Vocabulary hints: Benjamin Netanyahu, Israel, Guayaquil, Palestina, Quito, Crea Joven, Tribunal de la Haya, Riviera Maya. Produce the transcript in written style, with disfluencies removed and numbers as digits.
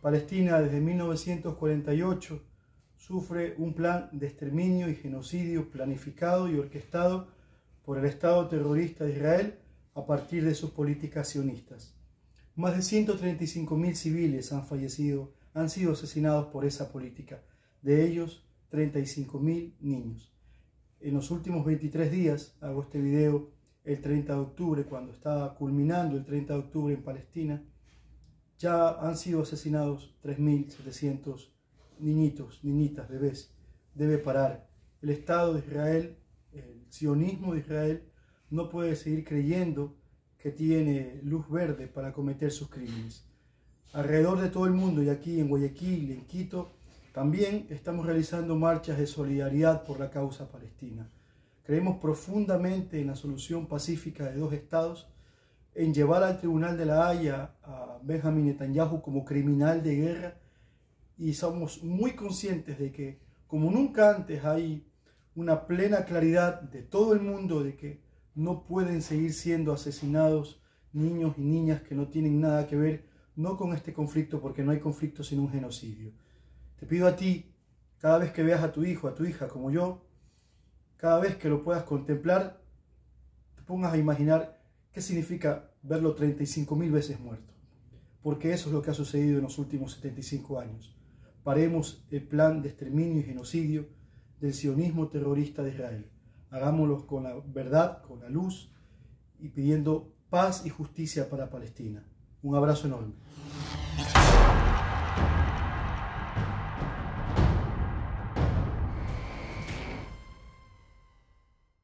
Palestina desde 1948 sufre un plan de exterminio y genocidio planificado y orquestado por el Estado terrorista de Israel a partir de sus políticas sionistas. Más de 135.000 civiles han sido asesinados por esa política, de ellos 35.000 niños. En los últimos 23 días, hago este video el 30 de octubre, cuando estaba culminando el 30 de octubre en Palestina, ya han sido asesinados 3.700 niñitos, niñitas, bebés. Debe parar. El Estado de Israel, el sionismo de Israel, no puede seguir creyendo que tiene luz verde para cometer sus crímenes. Alrededor de todo el mundo, y aquí en Guayaquil, en Quito, también estamos realizando marchas de solidaridad por la causa palestina. Creemos profundamente en la solución pacífica de dos estados, en llevar al Tribunal de la Haya a Benjamin Netanyahu como criminal de guerra, y somos muy conscientes de que, como nunca antes, hay una plena claridad de todo el mundo de que no pueden seguir siendo asesinados niños y niñas que no tienen nada que ver, no con este conflicto, porque no hay conflicto sin un genocidio. Te pido a ti, cada vez que veas a tu hijo, a tu hija como yo, cada vez que lo puedas contemplar, te pongas a imaginar qué significa verlo 35.000 veces muerto. Porque eso es lo que ha sucedido en los últimos 75 años. Paremos el plan de exterminio y genocidio del sionismo terrorista de Israel. Hagámoslo con la verdad, con la luz y pidiendo paz y justicia para Palestina. Un abrazo enorme.